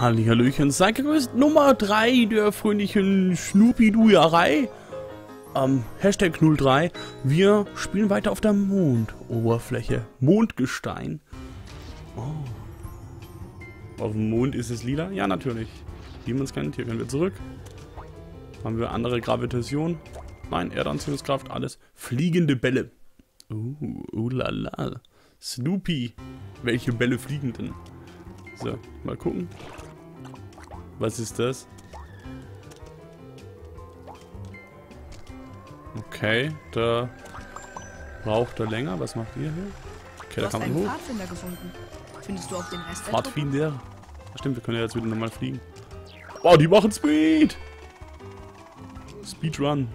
Hallihallöchen, sei gegrüßt Nummer 3 der fröhlichen Snoopy-Dujarei. Hashtag 03. Wir spielen weiter auf der Mondoberfläche. Mondgestein. Oh. Auf dem Mond ist es lila? Ja, natürlich. Wie man es kennt, hier können wir zurück. Haben wir andere Gravitation? Nein, Erdanziehungskraft, alles. Fliegende Bälle. Oh la la. Snoopy. Welche Bälle fliegen denn? So, mal gucken. Was ist das? Okay, da braucht er länger. Was macht ihr hier? Okay, da kann man hoch. Pfadfinder gefunden. Findest du auf dem Rest? Pfadfinder. Stimmt, wir können ja jetzt wieder nochmal fliegen. Wow, die machen Speed! Speedrun.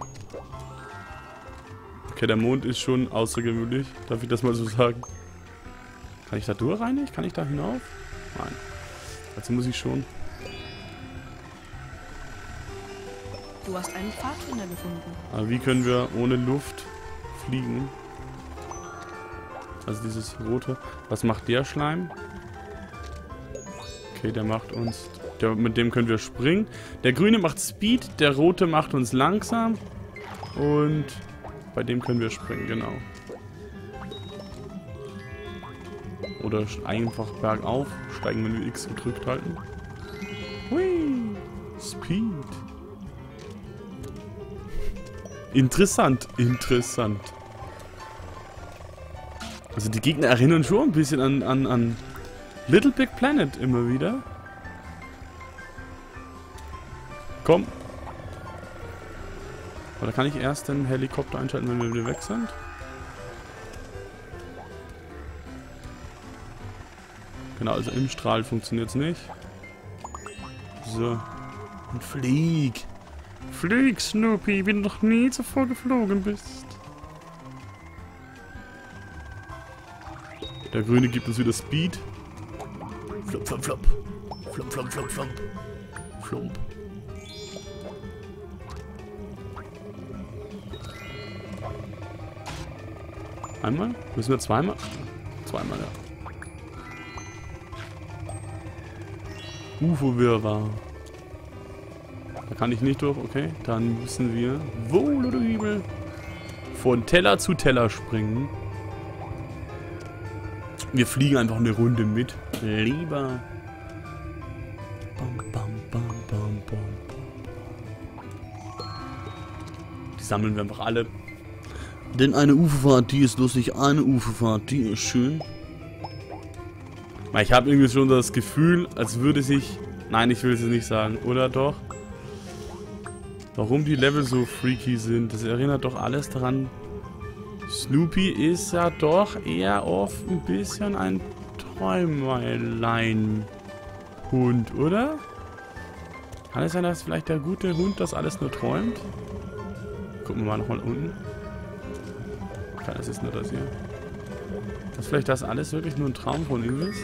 Okay, der Mond ist schon außergewöhnlich. Darf ich das mal so sagen? Kann ich da durch rein? Kann ich da hinauf? Nein. Also muss ich schon. Du hast einen Pfadfinder gefunden. Aber wie können wir ohne Luft fliegen? Also dieses rote. Was macht der Schleim? Okay, der macht uns... mit dem können wir springen. Der grüne macht Speed, der rote macht uns langsam. Und bei dem können wir springen, genau. Oder einfach bergauf steigen, wenn wir X gedrückt halten. Hui! Speed! Interessant, interessant. Also die Gegner erinnern schon ein bisschen an Little Big Planet immer wieder. Komm! Oder kann ich erst den Helikopter einschalten, wenn wir wieder weg sind? Genau, also im Strahl funktioniert es nicht. So. Und flieg! Flieg, Snoopy, wie du noch nie zuvor geflogen bist. Der Grüne gibt uns wieder Speed. Flop, flop, flop. Flop, flop, flop, flop. Flop. Einmal? Müssen wir zweimal? Zweimal, ja. UFO-Wirrwarr. Da kann ich nicht durch, okay. Dann müssen wir wohl oder übel von Teller zu Teller springen. Wir fliegen einfach eine Runde mit. Lieber. Bam, bam, bam, bam, bam. Die sammeln wir einfach alle. Denn eine UFO-Fahrt, die ist lustig. Eine UFO-Fahrt, die ist schön. Ich habe irgendwie schon das Gefühl, als würde sich... Nein, ich will es nicht sagen. Oder doch? Warum die Level so freaky sind. Das erinnert doch alles daran. Snoopy ist ja doch eher oft ein bisschen ein Träumerlein-Hund, oder? Kann es sein, dass vielleicht der gute Hund das alles nur träumt? Gucken wir mal nochmal unten. Okay, das ist nur das hier. Dass vielleicht das alles wirklich nur ein Traum von ihm ist?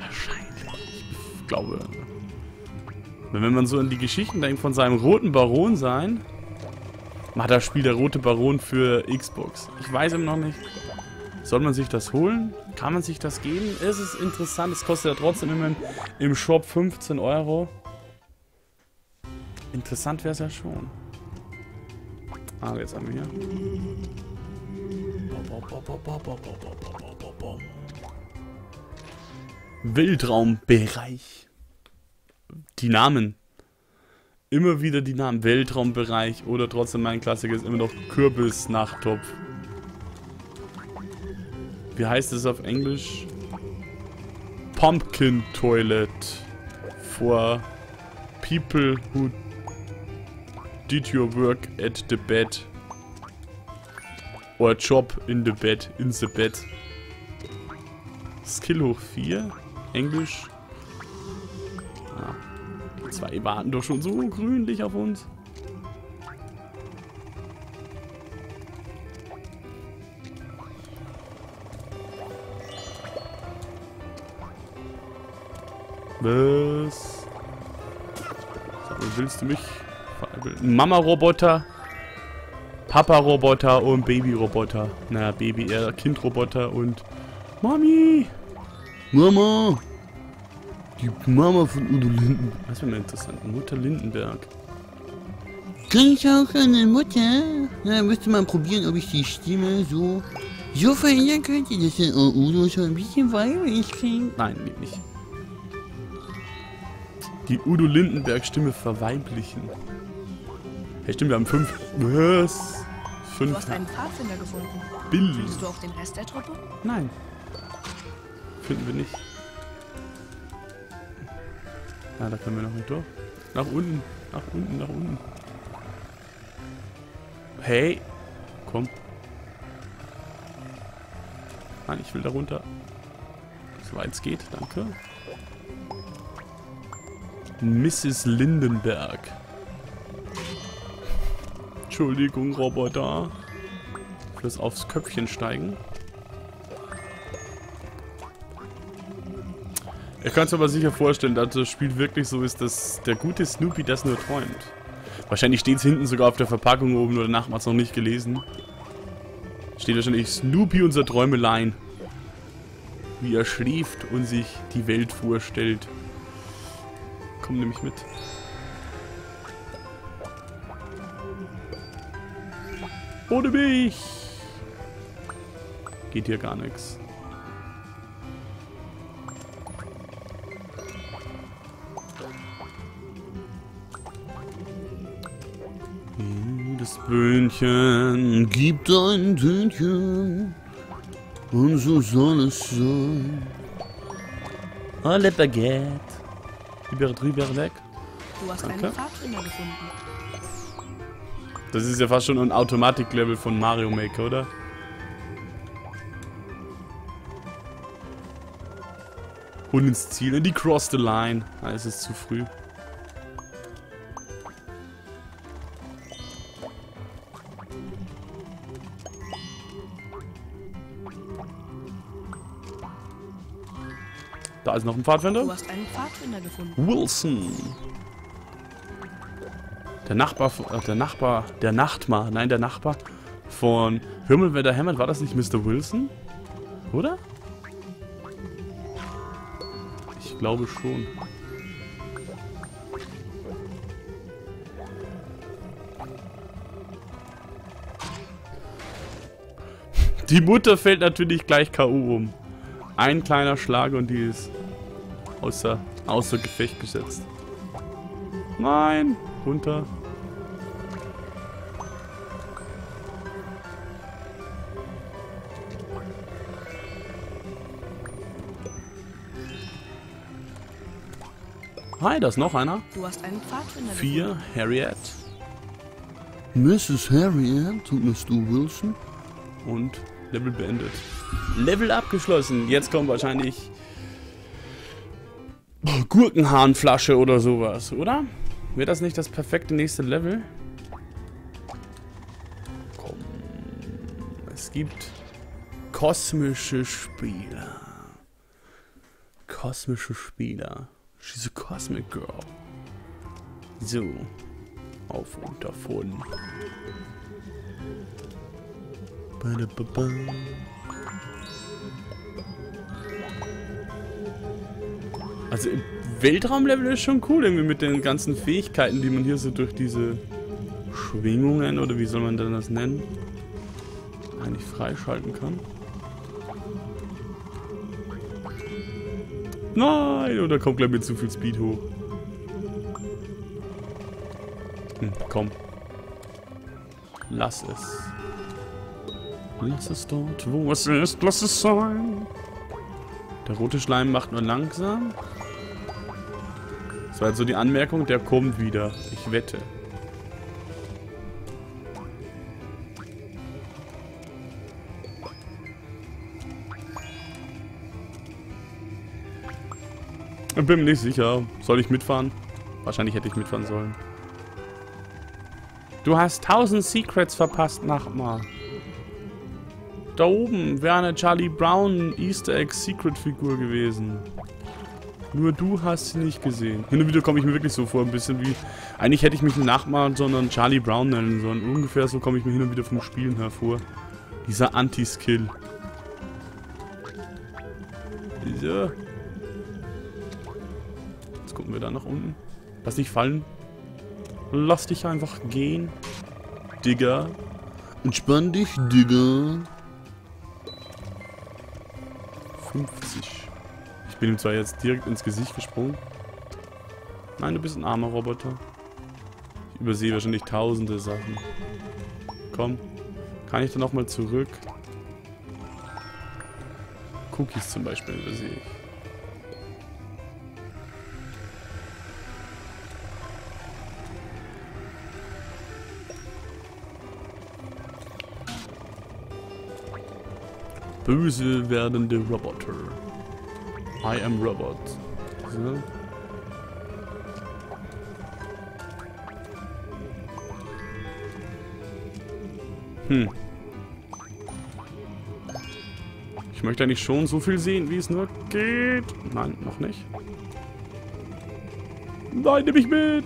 Wahrscheinlich. Ich glaube. Wenn man so an die Geschichten denkt von seinem roten Baron sein, macht das Spiel der rote Baron für Xbox. Ich weiß eben noch nicht. Soll man sich das holen? Kann man sich das geben? Ist es interessant? Es kostet ja trotzdem immer im Shop 15 Euro. Interessant wäre es ja schon. Ah, jetzt haben wir hier. Weltraumbereich. Die Namen. Immer wieder die Namen. Weltraumbereich oder trotzdem mein Klassiker ist immer noch Kürbis-Nachttopf. Wie heißt es auf Englisch? Pumpkin Toilet. For people who did your work at the bed. Or job in the bed, in the bed. Skill hoch 4, Englisch. Ah, die zwei warten doch schon so grünlich auf uns. Was? So, willst du mich verabschieden? Mama-Roboter. Papa-Roboter und Baby-Roboter. Naja, Baby, eher Kind-Roboter und... Mami! Mama! Die Mama von Udo Lindenberg. Das ist mir interessant. Mutter Lindenberg. Klingt ich auch eine Mutter? Na, müsste man probieren, ob ich die Stimme so verändern könnte, dass der Udo schon ein bisschen weiblich klingt. Nein, geht nicht. Die Udo Lindenberg Stimme verweiblichen. Hey, stimmt, wir haben 5. Was? 5. Du hast einen Pfadfinder gefunden. Billy. Findest du auch den Rest der Truppe? Nein. Finden wir nicht. Ja, da können wir noch nicht durch. Nach unten. Nach unten, nach unten. Hey. Komm. Nein, ich will da runter. Soweit es geht, danke. Mrs. Lindenberg. Entschuldigung, Roboter. Ich muss aufs Köpfchen steigen. Ihr könnt es aber sicher vorstellen, dass das Spiel wirklich so ist, dass der gute Snoopy das nur träumt. Wahrscheinlich steht es hinten sogar auf der Verpackung oben oder danach, man hat es noch nicht gelesen. Steht wahrscheinlich Snoopy, unser Träumelein. Wie er schläft und sich die Welt vorstellt. Komm nämlich mit. Ohne mich! Geht hier gar nichts. Das Böhnchen gibt ein Tönchen und so soll es sein. Alle Baguette. Drüber weg. Du hast einen Pfadfinder gefunden. Das ist ja fast schon ein Automatik-Level von Mario Maker, oder? Und ins Ziel, in die Cross the Line. Ah, es ist zu früh. Da ist noch ein Pfadfinder. Du hast einen Pfadfinder gefunden. Wilson. Der Nachbar von Himmelwetter Hammond, war das nicht Mr. Wilson? Oder? Ich glaube schon. Die Mutter fällt natürlich gleich K.O. um. Ein kleiner Schlag und die ist außer Gefecht gesetzt. Nein! Runter. Hi, da ist noch einer. Du hast einen Pfadfinder. 4, Harriet. Mrs. Harriet und Mr. Wilson. Und Level beendet. Level abgeschlossen. Jetzt kommt wahrscheinlich Gurkenhahnflasche oder sowas, oder? Wäre das nicht das perfekte nächste Level? Komm. Es gibt kosmische Spieler. Kosmische Spieler. She's a Cosmic Girl. So. Auf und davon. Ba-da-ba-ba. Also im Weltraumlevel ist schon cool, irgendwie mit den ganzen Fähigkeiten, die man hier so durch diese Schwingungen, oder wie soll man denn das nennen, eigentlich freischalten kann. Nein, oder kommt gleich mit zu viel Speed hoch. Komm. Lass es. Lass es dort, wo es ist, lass es sein. Der rote Schleim macht nur langsam. Das war jetzt so die Anmerkung, der kommt wieder. Ich wette. Ich bin mir nicht sicher. Soll ich mitfahren? Wahrscheinlich hätte ich mitfahren sollen. Du hast 1000 Secrets verpasst, Nachbar. Da oben wäre eine Charlie Brown Easter Egg Secret Figur gewesen. Nur du hast sie nicht gesehen. Hin und wieder komme ich mir wirklich so vor, ein bisschen wie... Eigentlich hätte ich mich nicht Nachmachen, sondern Charlie Brown nennen sollen. Ungefähr so komme ich mir hin und wieder vom Spielen hervor. Dieser Anti-Skill. So. Jetzt gucken wir da nach unten. Lass dich fallen. Lass dich einfach gehen. Digga. Entspann dich, Digga. 50. Ich bin ihm zwar jetzt direkt ins Gesicht gesprungen. Nein, du bist ein armer Roboter. Ich übersehe wahrscheinlich tausende Sachen. Komm. Kann ich da nochmal zurück? Cookies zum Beispiel übersehe ich. Böse werdende Roboter. I am Robot. So. Hm. Ich möchte eigentlich schon so viel sehen, wie es nur geht. Nein, noch nicht. Nein, nehme ich mit.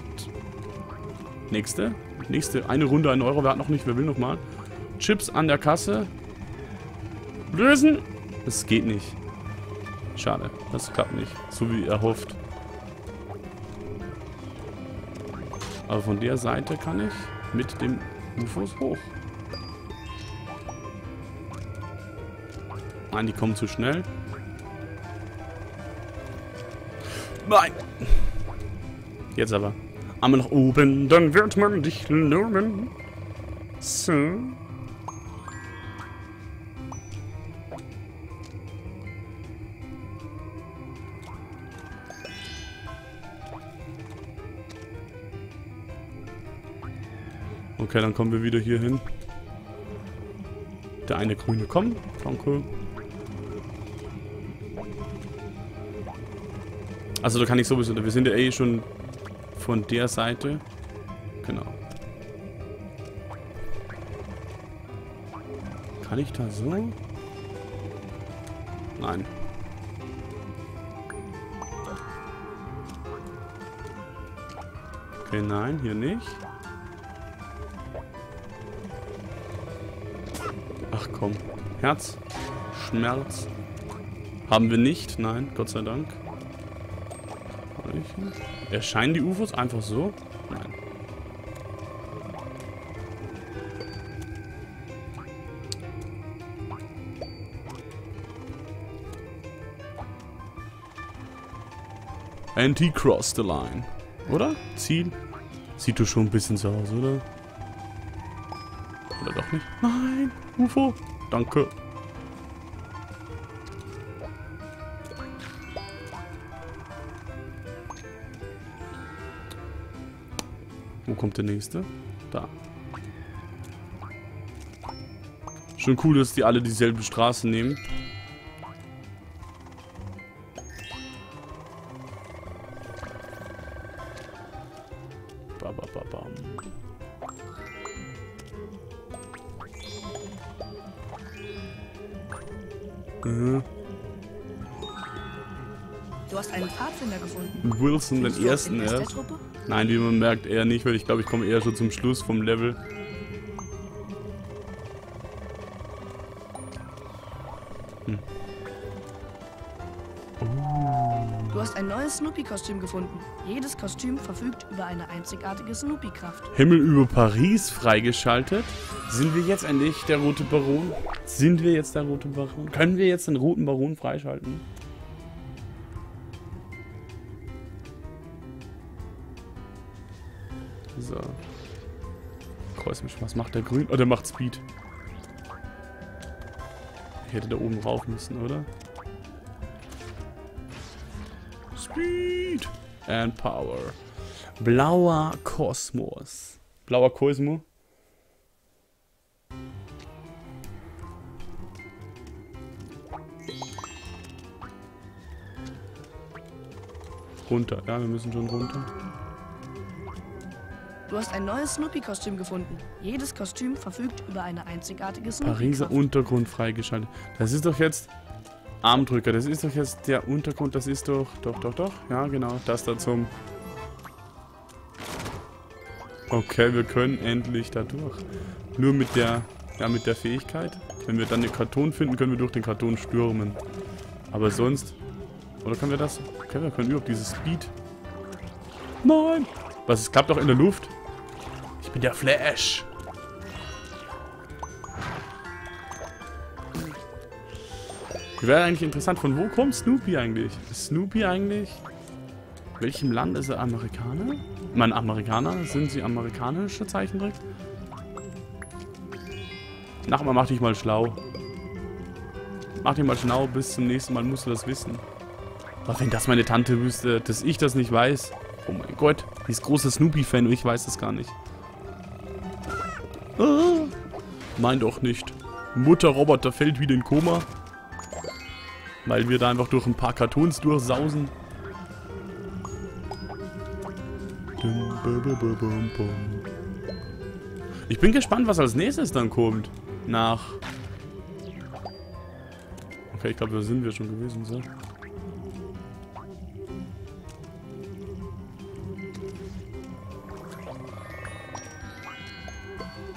Nächste. Nächste. Eine Runde, 1 Euro. Wer hat noch nicht? Wer will nochmal? Chips an der Kasse. Lösen! Es geht nicht. Schade, das klappt nicht. So wie erhofft. Aber von der Seite kann ich mit dem UFOs hoch. Nein, die kommen zu schnell. Nein! Jetzt aber. Arme nach oben, dann wird man dich loben. So. Okay, dann kommen wir wieder hier hin. Der eine Grüne kommt. Danke. Also da kann ich sowieso... Wir sind ja eh schon von der Seite. Genau. Kann ich da so? Nein. Okay, nein, hier nicht. Ach komm. Herz. Schmerz. Haben wir nicht. Nein, Gott sei Dank. Erscheinen die UFOs einfach so? Nein. Anti-cross the line. Oder? Ziel. Sieht du schon ein bisschen so aus, oder? Oder doch nicht? Nein! UFO! Danke! Wo kommt der nächste? Da. Schon cool, dass die alle dieselbe Straße nehmen. Du hast einen Pfadfinder gefunden. Wilson, den ersten erst. Nein, wie man merkt, eher nicht, weil ich glaube, ich komme eher schon zum Schluss vom Level. Hm. Du hast ein neues Snoopy-Kostüm gefunden. Jedes Kostüm verfügt über eine einzigartige Snoopy-Kraft. Himmel über Paris freigeschaltet. Sind wir jetzt endlich der Rote Baron? Sind wir jetzt der Rote Baron? Können wir jetzt den Roten Baron freischalten? So. Kreuz mich. Was macht der Grün? Oh, der macht Speed. Ich hätte da oben rauf müssen, oder? Speed and Power. Blauer Kosmos. Blauer Kosmo. Runter. Ja, wir müssen schon runter. Du hast ein neues Snoopy-Kostüm gefunden. Jedes Kostüm verfügt über eine einzigartige Snoopy-Kraft. Pariser Untergrund freigeschaltet. Das ist doch jetzt... Armdrücker, das ist doch jetzt der Untergrund, das ist doch... Doch. Ja, genau, das da zum... Okay, wir können endlich da durch. Nur mit der... Ja, mit der Fähigkeit. Wenn wir dann den Karton finden, können wir durch den Karton stürmen. Aber sonst... Oder können wir das... Okay, wir können überhaupt dieses Speed... Nein! Was, es klappt doch in der Luft? Ich bin der Flash. Wäre eigentlich interessant, von wo kommt Snoopy eigentlich? Ist Snoopy eigentlich... Welchem Land ist er? Amerikaner? Ich meine, Amerikaner? Sind sie amerikanische Zeichentrick? Nachher mach dich mal schlau. Mach dich mal schlau, bis zum nächsten Mal musst du das wissen. Aber wenn das meine Tante wüsste, dass ich das nicht weiß... Oh mein Gott, die ist großer Snoopy-Fan und ich weiß das gar nicht. Ah, nein, doch nicht. Mutter-Roboter fällt wieder in Koma. Weil wir da einfach durch ein paar Kartons durchsausen. Ich bin gespannt, was als nächstes dann kommt. Nach... Okay, ich glaube, da sind wir schon gewesen, so.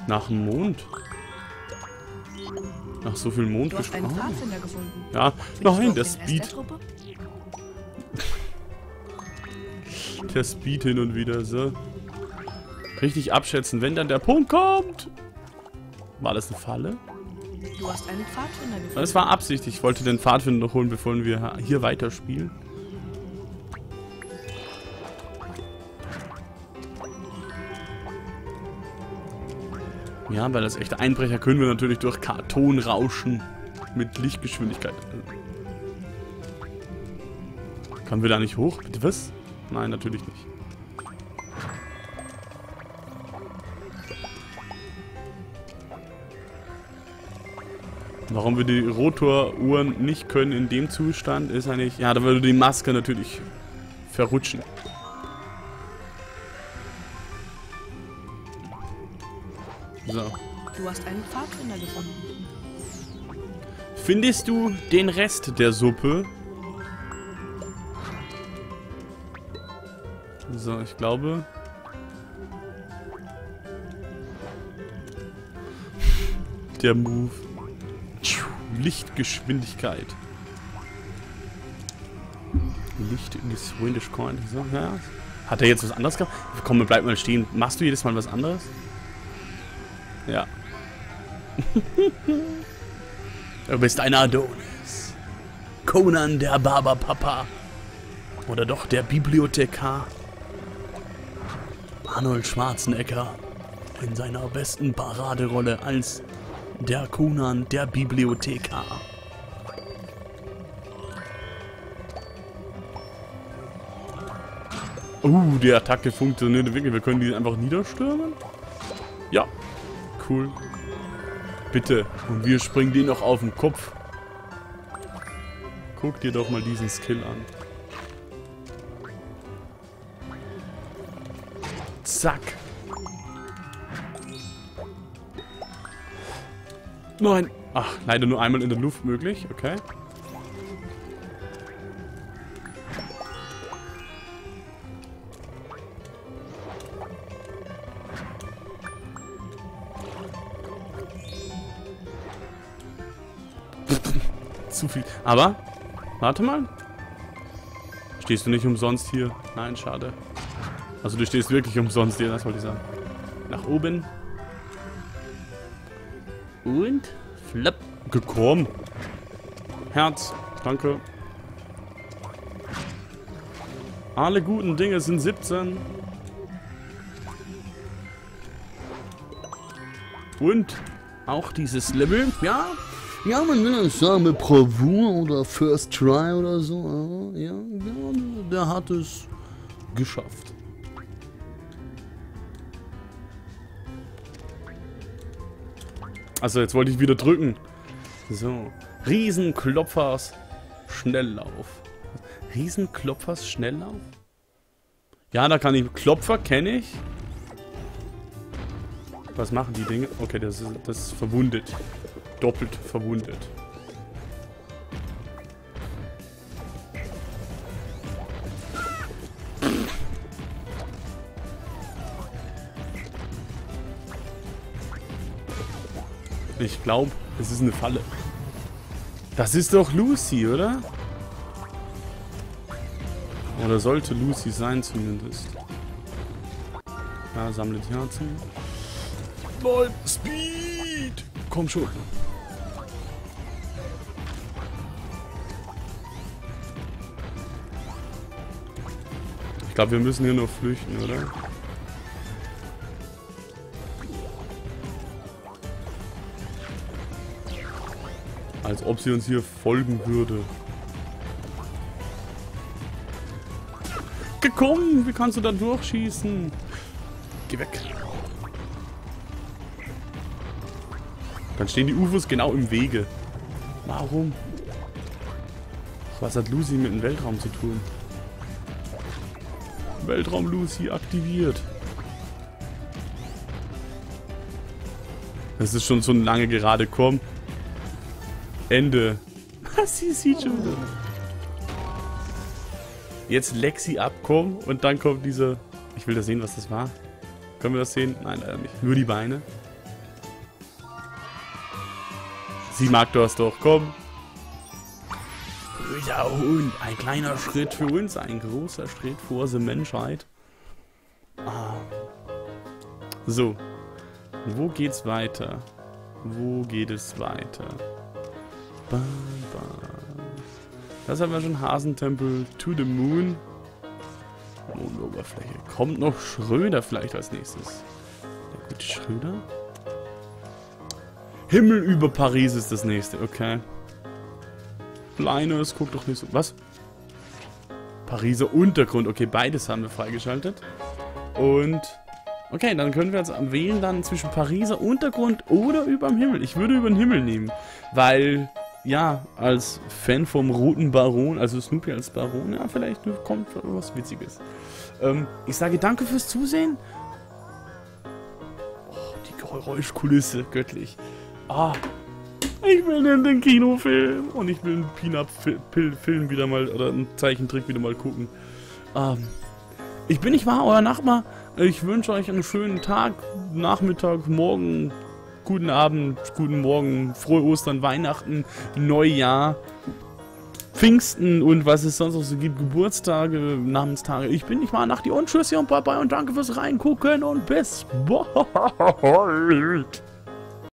Nach dem Mond? Nach so viel Mond gesprochen. Ja, nein, der Speed. Der Speed hin und wieder, so. Richtig abschätzen, wenn dann der Punkt kommt. War das eine Falle? Du hast einen Pfadfinder gefunden. Das war Absicht, ich wollte den Pfadfinder noch holen, bevor wir hier weiterspielen. Ja, weil das echte Einbrecher können wir natürlich durch Karton rauschen. Mit Lichtgeschwindigkeit. Können wir da nicht hoch? Bitte was? Nein, natürlich nicht. Warum wir die Rotoruhren nicht können in dem Zustand, ist eigentlich... Ja, da würde die Maske natürlich verrutschen. So. Du hast einen Pfadfinder gefunden. Findest du den Rest der Suppe? So, ich glaube... Der Move. Lichtgeschwindigkeit. Lichtgeschwindigkeit. So, ja. Hat er jetzt was anderes gehabt? Komm, bleib mal stehen. Machst du jedes Mal was anderes? Ja. Du bist ein Adonis. Conan der Barberpapa. Oder doch der Bibliothekar. Arnold Schwarzenegger in seiner besten Paraderolle als der Conan der Bibliothekar. Die Attacke funktioniert wirklich. Wir können die einfach niederstürmen. Ja. Cool. Bitte. Und wir springen den noch auf den Kopf. Guck dir doch mal diesen Skill an. Zack. Nein. Ach, leider nur einmal in der Luft möglich. Okay. Zu viel. Aber, warte mal. Stehst du nicht umsonst hier? Nein, schade. Also du stehst wirklich umsonst hier, das wollte ich sagen. Nach oben. Und flop. Gekommen. Herz. Danke. Alle guten Dinge sind 17. Und auch dieses Level. Ja. Ja, man will das sagen mit Bravour oder First Try oder so. Ja, der hat es geschafft. Also, jetzt wollte ich wieder drücken. So. Riesenklopfers Schnelllauf. Riesenklopfers Schnelllauf? Ja, da kann ich... Klopfer kenne ich. Was machen die Dinge? Okay, das ist verwundet. Doppelt verwundet. Ich glaube, es ist eine Falle. Das ist doch Lucy, oder? Oder sollte Lucy sein zumindest. Ja, sammle die Herzen. Nein, Speed! Komm schon. Ich glaube, wir müssen hier nur flüchten, oder? Als ob sie uns hier folgen würde. Gekommen! Wie kannst du da durchschießen? Geh weg. Dann stehen die UFOs genau im Wege. Warum? Was hat Lucy mit dem Weltraum zu tun? Weltraum Lucy aktiviert. Das ist schon so eine lange Gerade. Komm. Ende. Sie sieht schon wieder. Jetzt leck sie ab, komm. Und dann kommt diese... Ich will da sehen, was das war. Können wir das sehen? Nein, leider nicht. Nur die Beine. Sie mag das doch, komm. Böser Hund. Ein kleiner Schritt für uns, ein großer Schritt vor die Menschheit. Ah. So. Wo geht's weiter? Wo geht es weiter? Ba, ba. Das haben wir schon. Hasentempel to the Moon. Mondoberfläche. Kommt noch Schröder vielleicht als nächstes. Der gute Schröder. Himmel über Paris ist das nächste. Okay. Kleines, guck doch nicht so. Was? Pariser Untergrund. Okay, beides haben wir freigeschaltet. Und... Okay, dann können wir jetzt wählen dann zwischen Pariser Untergrund oder überm Himmel. Ich würde über den Himmel nehmen. Weil... Ja, als Fan vom Roten Baron, also Snoopy als Baron, ja, vielleicht kommt was Witziges. Ich sage danke fürs Zusehen. Oh, die Geräuschkulisse, göttlich. Ah, ich will den Kinofilm und ich will einen Peanut-Film wieder mal, oder einen Zeichentrick wieder mal gucken. Ich bin nicht wahr, euer Nachbar. Ich wünsche euch einen schönen Tag, Nachmittag, Morgen. Guten Abend, guten Morgen, frohe Ostern, Weihnachten, Neujahr, Pfingsten und was es sonst noch so gibt, Geburtstage, Namenstage. Ich bin nicht mal nach die und tschüss und bye bye und danke fürs Reingucken und bis bald.